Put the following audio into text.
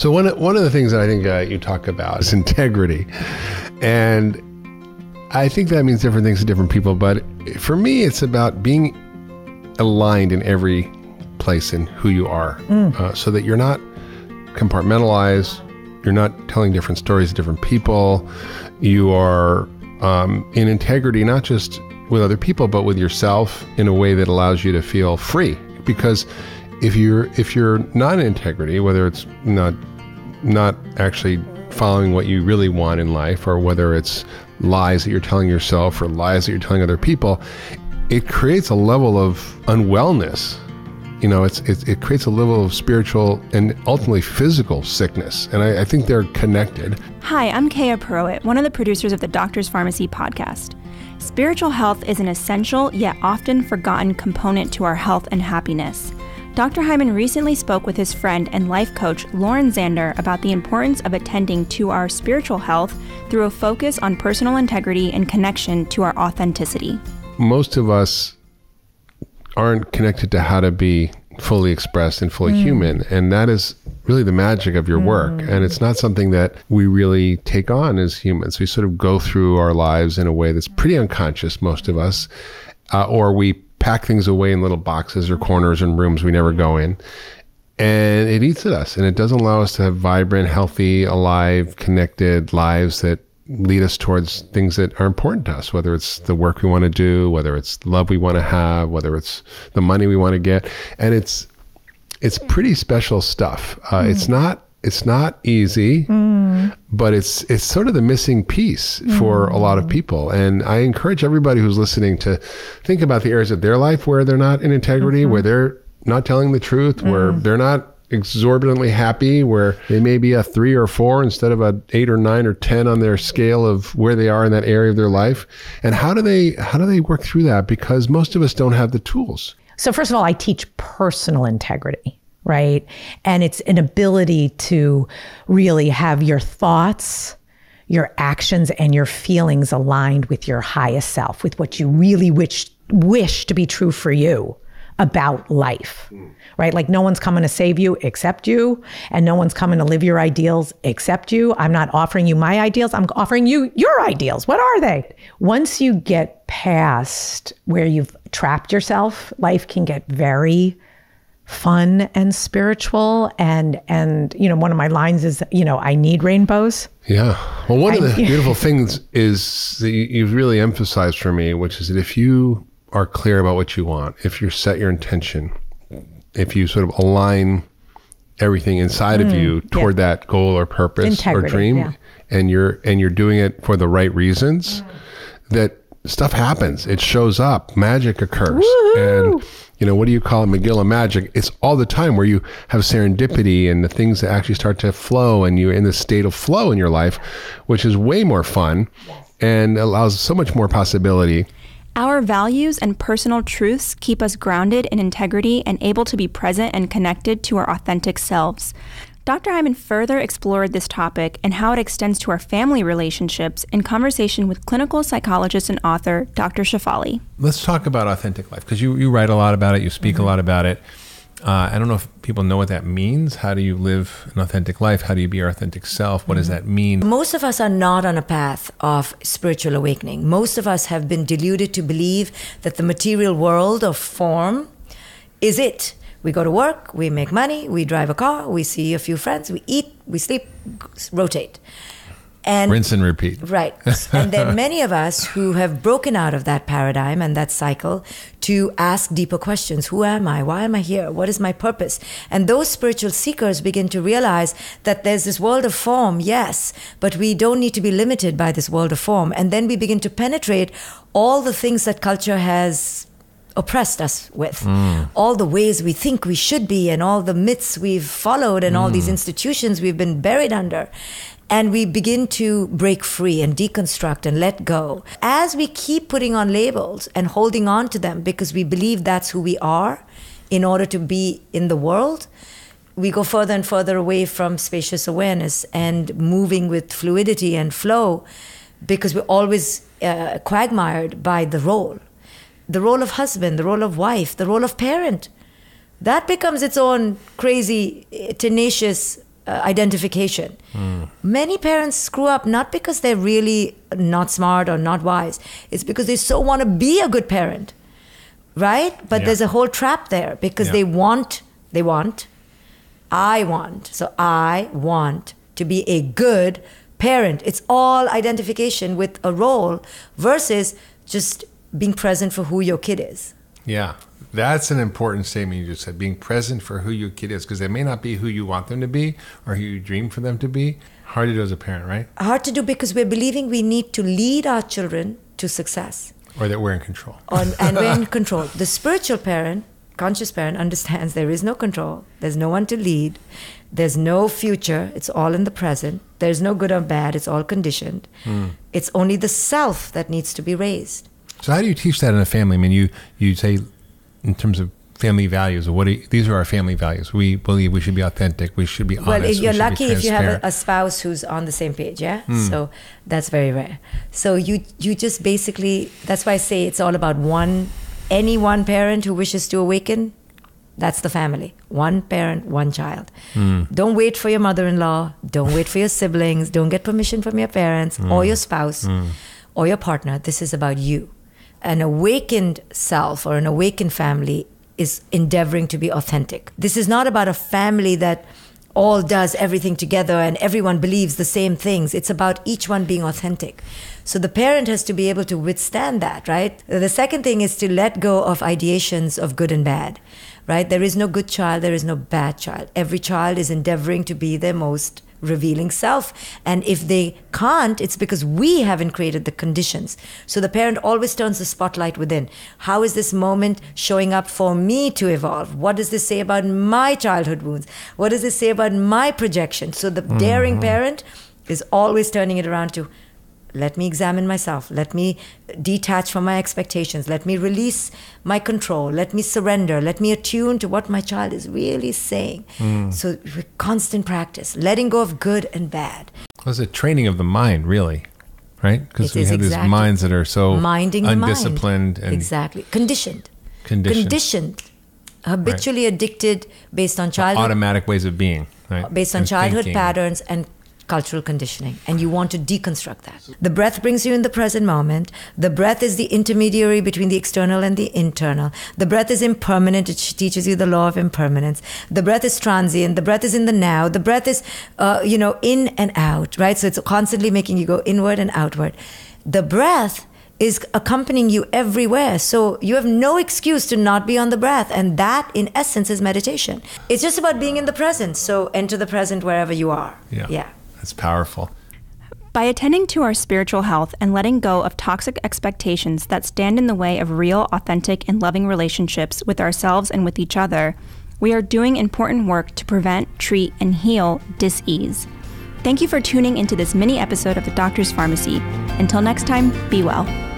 So one of the things that I think you talk about is integrity. And I think that means different things to different people. But for me, it's about being aligned in every place in who you are, so that you're not compartmentalized. You're not telling different stories to different people. You are in integrity, not just with other people, but with yourself in a way that allows you to feel free. Because if you're not in integrity, whether it's not actually following what you really want in life, or whether it's lies that you're telling yourself or lies that you're telling other people, it creates a level of unwellness. You know, it creates a level of spiritual and ultimately physical sickness. And I think they're connected. Hi, I'm Kaya Peruit, one of the producers of the Doctor's Pharmacy podcast. Spiritual health is an essential yet often forgotten component to our health and happiness. Dr. Hyman recently spoke with his friend and life coach, Lauren Zander, about the importance of attending to our spiritual health through a focus on personal integrity and connection to our authenticity. Most of us aren't connected to how to be fully expressed and fully human. And that is really the magic of your work. And it's not something that we really take on as humans. We sort of go through our lives in a way that's pretty unconscious, most of us, or we pack things away in little boxes or corners and rooms we never go in. And it eats at us, and it doesn't allow us to have vibrant, healthy, alive, connected lives that lead us towards things that are important to us, whether it's the work we want to do, whether it's the love we want to have, whether it's the money we want to get. And it's pretty special stuff. It's not easy, but it's sort of the missing piece for a lot of people. And I encourage everybody who's listening to think about the areas of their life where they're not in integrity, where they're not telling the truth, where they're not exorbitantly happy, where they may be a 3 or 4 instead of a 8 or 9 or 10 on their scale of where they are in that area of their life. And how do they work through that? Because most of us don't have the tools. So first of all, I teach personal integrity, right? And it's an ability to really have your thoughts, your actions, and your feelings aligned with your highest self, with what you really wish to be true for you about life, right? Like, no one's coming to save you except you, and no one's coming to live your ideals except you. I'm not offering you my ideals. I'm offering you your ideals. What are they? Once you get past where you've trapped yourself, life can get very fun and spiritual. And you know, one of my lines is, you know, I need rainbows. Yeah. Well, one of the beautiful things is that you've really emphasized for me, which is that if you are clear about what you want, if you set your intention, if you sort of align everything inside of you toward that goal or purpose or dream, and you're doing it for the right reasons, that stuff happens. It shows up. Magic occurs. Woo-hoo! And you know, what do you call it? Magilla magic. It's all the time where you have serendipity and the things that actually start to flow, and you're in this state of flow in your life, which is way more fun and allows so much more possibility. Our values and personal truths keep us grounded in integrity and able to be present and connected to our authentic selves. Dr. Hyman further explored this topic and how it extends to our family relationships in conversation with clinical psychologist and author, Dr. Shafali. Let's talk about authentic life, because you write a lot about it, you speak a lot about it. I don't know if people know what that means. How do you live an authentic life? How do you be your authentic self? What does that mean? Most of us are not on a path of spiritual awakening. Most of us have been deluded to believe that the material world of form is it. We go to work, we make money, we drive a car, we see a few friends, we eat, we sleep, rotate. And rinse and repeat. Right. And then many of us who have broken out of that paradigm and that cycle to ask deeper questions. Who am I? Why am I here? What is my purpose? And those spiritual seekers begin to realize that there's this world of form, yes, but we don't need to be limited by this world of form. And then we begin to penetrate all the things that culture has oppressed us with, all the ways we think we should be, and all the myths we've followed, and all these institutions we've been buried under. And we begin to break free and deconstruct and let go. As we keep putting on labels and holding on to them because we believe that's who we are in order to be in the world, we go further and further away from spacious awareness and moving with fluidity and flow, because we're always quagmired by the role of husband, the role of wife, the role of parent. That becomes its own crazy, tenacious identification. Many parents screw up not because they're really not smart or not wise. It's because they so want to be a good parent, right? But there's a whole trap there because I want to be a good parent. It's all identification with a role versus just being present for who your kid is. Yeah, that's an important statement you just said, being present for who your kid is, because they may not be who you want them to be or who you dream for them to be. Hard to do as a parent, right? Hard to do because we're believing we need to lead our children to success. Or that we're in control. And we're in control. The spiritual parent, conscious parent, understands there is no control. There's no one to lead. There's no future. It's all in the present. There's no good or bad. It's all conditioned. It's only the self that needs to be raised. So how do you teach that in a family? I mean, you say in terms of family values, these are our family values. We believe we should be authentic. We should be honest. Well, you're lucky if you have a spouse who's on the same page, yeah? So that's very rare. So you just basically, that's why I say it's all about any one parent who wishes to awaken. That's the family. One parent, one child. Don't wait for your mother-in-law. Don't wait for your siblings. Don't get permission from your parents or your spouse or your partner. This is about you. An awakened self or an awakened family is endeavoring to be authentic. This is not about a family that all does everything together and everyone believes the same things. It's about each one being authentic. So the parent has to be able to withstand that, right? The second thing is to let go of ideations of good and bad, right? There is no good child, there is no bad child. Every child is endeavoring to be their most revealing self, and if they can't, it's because we haven't created the conditions. So the parent always turns the spotlight within. How is this moment showing up for me to evolve? What does this say about my childhood wounds? What does this say about my projection? So the daring parent is always turning it around to, let me examine myself, let me detach from my expectations, let me release my control, let me surrender, let me attune to what my child is really saying. So constant practice, letting go of good and bad. Well, it's a training of the mind, really, right? Because we have these minds that are so undisciplined. And Conditioned. Habitually addicted based on childhood. Automatic ways of being, right? Based on childhood thinking. Patterns and cultural conditioning, and you want to deconstruct that. The breath brings you in the present moment. The breath is the intermediary between the external and the internal. The breath is impermanent. It teaches you the law of impermanence. The breath is transient. The breath is in the now. The breath is, in and out, right? So it's constantly making you go inward and outward. The breath is accompanying you everywhere. So you have no excuse to not be on the breath. And that, in essence, is meditation. It's just about being in the present. So enter the present wherever you are. Yeah. It's powerful. By attending to our spiritual health and letting go of toxic expectations that stand in the way of real, authentic, and loving relationships with ourselves and with each other, we are doing important work to prevent, treat, and heal dis-ease. Thank you for tuning into this mini episode of The Doctor's Pharmacy. Until next time, be well.